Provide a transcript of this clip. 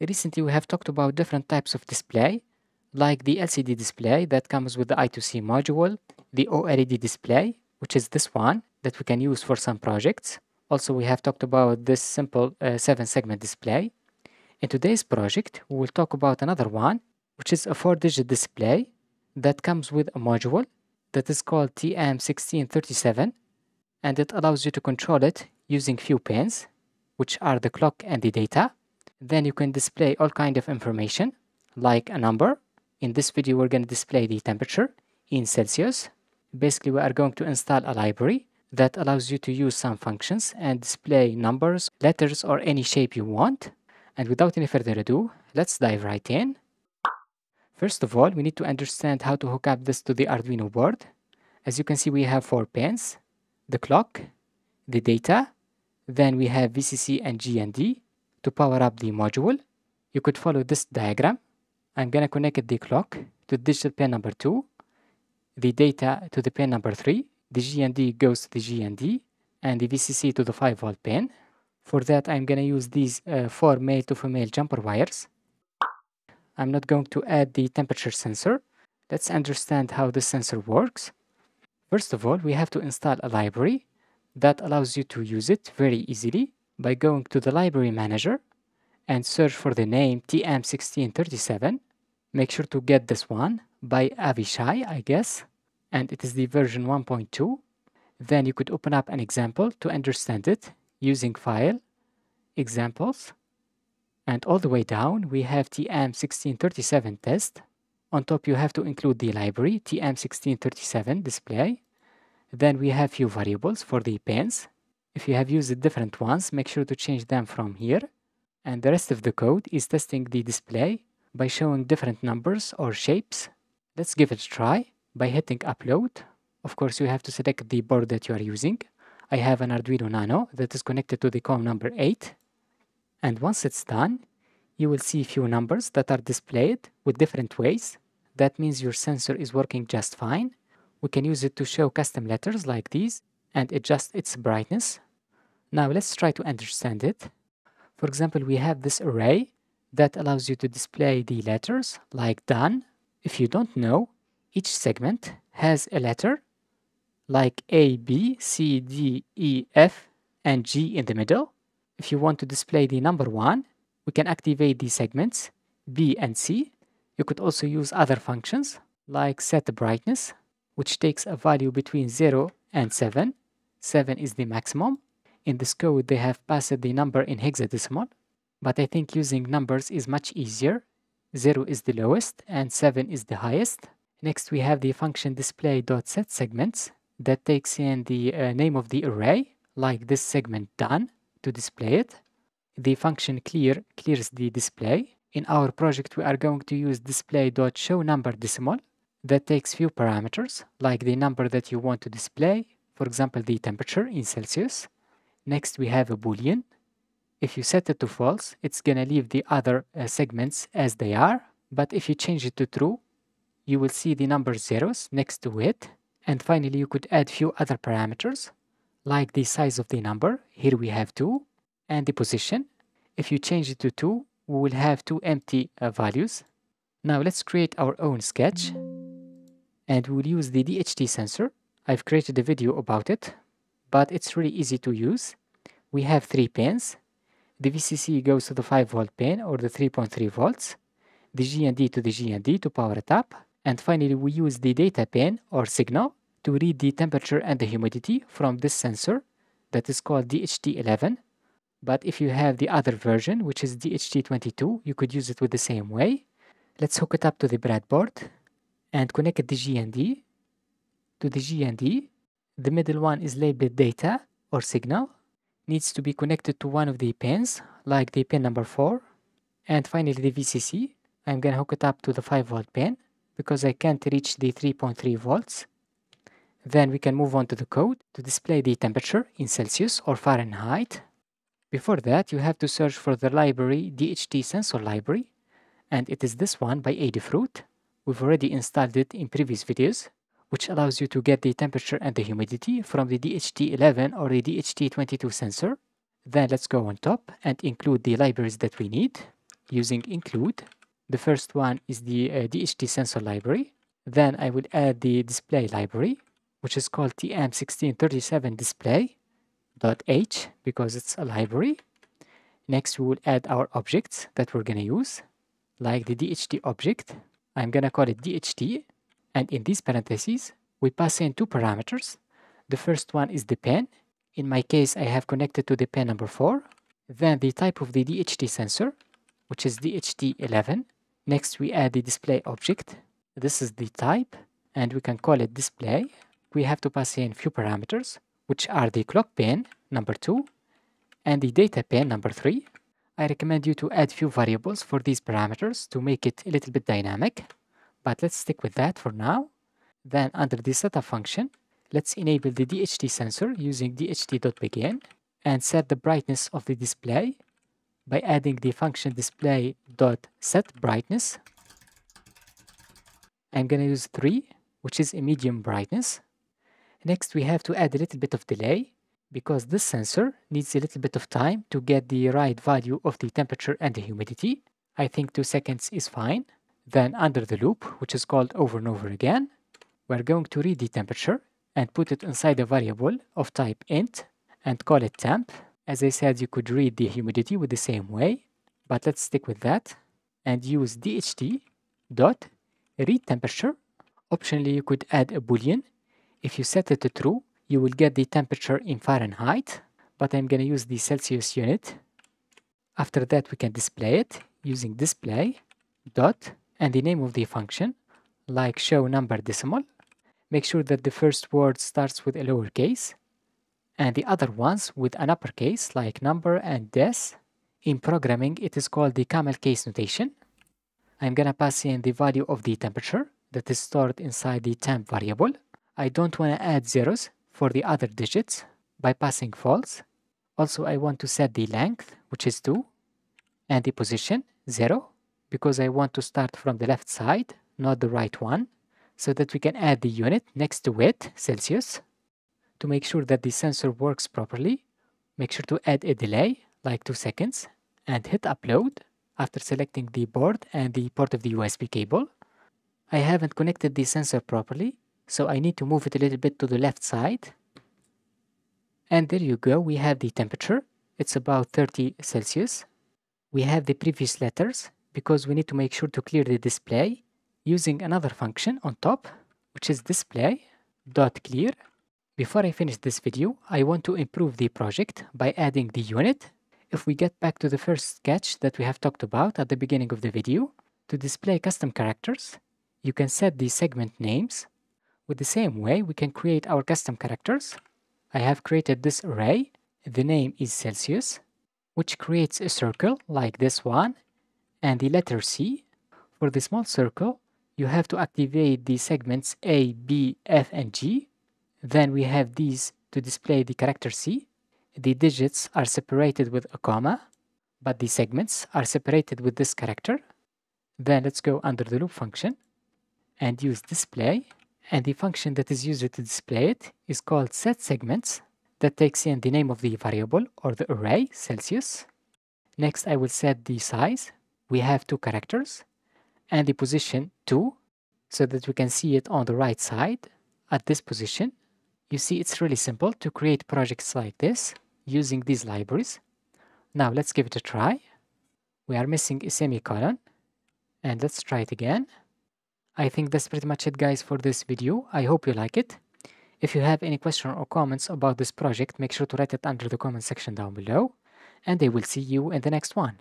Recently we have talked about different types of display, like the LCD display that comes with the I2C module, the OLED display, which is this one that we can use for some projects. Also, we have talked about this simple 7-segment display. In today's project, we will talk about another one, which is a 4-digit display that comes with a module that is called TM1637, and it allows you to control it using few pins, which are the clock and the data. Then you can display all kind of information, like a number. In this video, we're going to display the temperature in Celsius. Basically, we are going to install a library that allows you to use some functions and display numbers, letters, or any shape you want. And without any further ado, let's dive right in. First of all, we need to understand how to hook up this to the Arduino board. As you can see, we have 4 pins, the clock, the data, then we have VCC and GND to power up the module. You could follow this diagram. I'm going to connect the clock to digital pin number 2, the data to the pin number 3, the GND goes to the GND, and the VCC to the 5-volt pin. For that, I'm going to use these 4 male to female jumper wires. I'm not going to add the temperature sensor. Let's understand how this sensor works. First of all, we have to install a library that allows you to use it very easily by going to the library manager and search for the name TM1637. Make sure to get this one by Avishai, I guess, and it is the version 1.2. Then you could open up an example to understand it using File, Examples, and all the way down we have TM1637Test. On top you have to include the library TM1637Display. Then we have few variables for the pins. If you have used different ones, make sure to change them from here. And the rest of the code is testing the display by showing different numbers or shapes. Let's give it a try by hitting Upload. Of course, you have to select the board that you are using. I have an Arduino Nano that is connected to the COM number 8. And once it's done, you will see few numbers that are displayed with different ways. That means your sensor is working just fine. We can use it to show custom letters like these and adjust its brightness. Now let's try to understand it. For example, we have this array that allows you to display the letters like done. If you don't know, each segment has a letter like A, B, C, D, E, F, and G in the middle. If you want to display the number 1, we can activate the segments B and C. You could also use other functions like set brightness, which takes a value between 0 and 7. 7 is the maximum. In this code, they have passed the number in hexadecimal, but I think using numbers is much easier. 0 is the lowest and 7 is the highest. Next, we have the function display.setSegments that takes in the name of the array, like this segment done, to display it. The function clear clears the display. In our project, we are going to use display.showNumberDecimal that takes few parameters, like the number that you want to display, for example, the temperature in Celsius. Next, we have a boolean. If you set it to false, it's going to leave the other segments as they are. But if you change it to true, you will see the number zeros next to it. And finally, you could add few other parameters, like the size of the number. Here we have 2, and the position. If you change it to 2, we will have 2 empty values. Now let's create our own sketch. And we'll use the DHT sensor. I've created a video about it, but it's really easy to use. We have 3 pins. The VCC goes to the 5-volt pin or the 3.3 volts. The GND to the GND to power it up. And finally, we use the data pin or signal to read the temperature and the humidity from this sensor that is called DHT11. But if you have the other version, which is DHT22, you could use it with the same way. Let's hook it up to the breadboard and connect the GND to the GND. The middle one is labeled data or signal, needs to be connected to one of the pins, like the pin number 4. And finally the VCC, I'm going to hook it up to the 5-volt pin because I can't reach the 3.3 volts. Then we can move on to the code to display the temperature in Celsius or Fahrenheit. Before that, you have to search for the library DHT sensor library, and it is this one by Adafruit. We've already installed it in previous videos, which allows you to get the temperature and the humidity from the DHT11 or the DHT22 sensor. Then let's go on top and include the libraries that we need. using include. The first one is the DHT sensor library. Then I will add the display library, which is called TM1637Display.h because it's a library. Next, we will add our objects that we're going to use, like the DHT object. I'm going to call it DHT. And in these parentheses, we pass in two parameters. The first one is the pin. In my case, I have connected to the pin number 4. Then the type of the DHT sensor, which is DHT11. Next, we add the display object. This is the type, and we can call it display. We have to pass in few parameters, which are the clock pin number 2 and the data pin number 3. I recommend you to add few variables for these parameters to make it a little bit dynamic, but let's stick with that for now. Then under the setup function, let's enable the DHT sensor using dht.begin and set the brightness of the display by adding the function display.setBrightness. I'm going to use 3, which is a medium brightness. Next, we have to add a little bit of delay because this sensor needs a little bit of time to get the right value of the temperature and the humidity. I think 2 seconds is fine. Then under the loop, which is called over and over again, we're going to read the temperature and put it inside a variable of type int and call it temp. As I said, you could read the humidity with the same way, but let's stick with that and use DHT.readTemperature. Optionally, you could add a boolean. If you set it to true, you will get the temperature in Fahrenheit, but I'm going to use the Celsius unit. After that, we can display it using display dot and the name of the function, like show number decimal. Make sure that the first word starts with a lowercase and the other ones with an uppercase, like number and des. In programming, it is called the camelCaseNotation. I'm going to pass in the value of the temperature that is stored inside the temp variable. I don't want to add zeros for the other digits by passing false. Also, I want to set the length, which is 2, and the position 0, because I want to start from the left side, not the right one, so that we can add the unit next to it, Celsius. To make sure that the sensor works properly, make sure to add a delay, like 2 seconds, and hit upload after selecting the board and the port of the USB cable. I haven't connected the sensor properly, so I need to move it a little bit to the left side. And there you go, we have the temperature. It's about 30 Celsius. We have the previous letters because we need to make sure to clear the display using another function on top, which is display.clear. Before I finish this video, I want to improve the project by adding the unit. If we get back to the first sketch that we have talked about at the beginning of the video, to display custom characters, you can set the segment names. With the same way, we can create our custom characters. I have created this array. The name is Celsius, which creates a circle like this one, and the letter C. For the small circle, you have to activate the segments A, B, F, and G. Then we have these to display the character C. The digits are separated with a comma, but the segments are separated with this character. Then let's go under the loop function and use display. And the function that is used to display it is called setSegments, that takes in the name of the variable or the array, Celsius. Next, I will set the size. We have 2 characters and the position 2, so that we can see it on the right side at this position. You see, it's really simple to create projects like this using these libraries. Now let's give it a try. We are missing a semicolon, and let's try it again. I think that's pretty much it, guys, for this video. I hope you like it. If you have any question or comments about this project, make sure to write it under the comment section down below, and I will see you in the next one.